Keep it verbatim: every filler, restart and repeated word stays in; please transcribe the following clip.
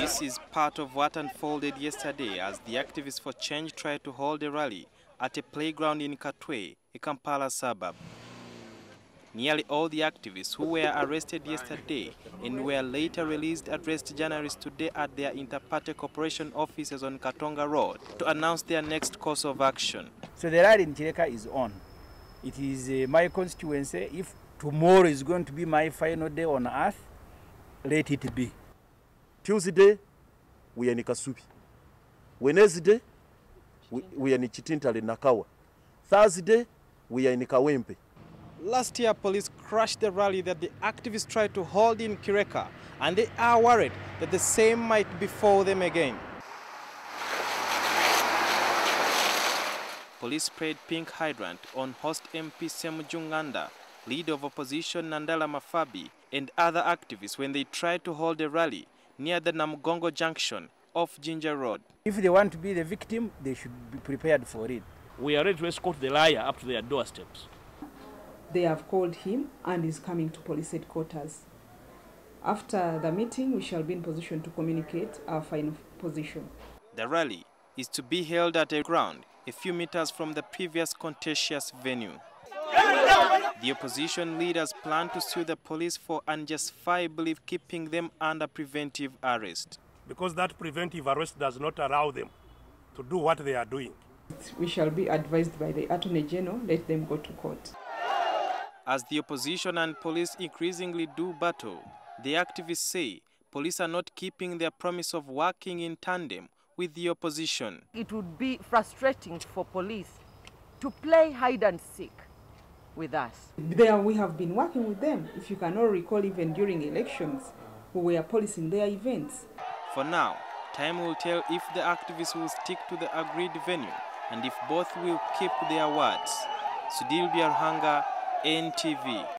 This is part of what unfolded yesterday as the Activists for Change tried to hold a rally at a playground in Katwe, a Kampala suburb. Nearly all the activists who were arrested yesterday and were later released addressed journalists today at their Interparty Corporation offices on Katonga Road to announce their next course of action. So the rally in Kireka is on. It is uh, my constituency. If tomorrow is going to be my final day on earth, let it be. Tuesday, we are in Kasubi. Wednesday, we, we are in Chitintale Nakawa. Thursday, we are in Kawempe. Last year, police crashed the rally that the activists tried to hold in Kireka, and they are worried that the same might befall them again. Police sprayed pink hydrant on host M P Namugongo, leader of opposition Nandala Mafabi, and other activists when they tried to hold a rally near the Namugongo Junction off Jinja Road. If they want to be the victim, they should be prepared for it. We are ready to escort the liar up to their doorsteps. They have called him and is coming to police headquarters. After the meeting, we shall be in position to communicate our final position. The rally is to be held at a ground a few meters from the previous contentious venue. The opposition leaders plan to sue the police for unjustifiably keeping them under preventive arrest. Because that preventive arrest does not allow them to do what they are doing. We shall be advised by the Attorney General, let them go to court. As the opposition and police increasingly do battle, the activists say police are not keeping their promise of working in tandem with the opposition. It would be frustrating for police to play hide and seek with us. There we have been working with them. If you can all recall, even during elections, we were policing their events. For now, time will tell if the activists will stick to the agreed venue and if both will keep their words. Sudil Bialhanga, N T V.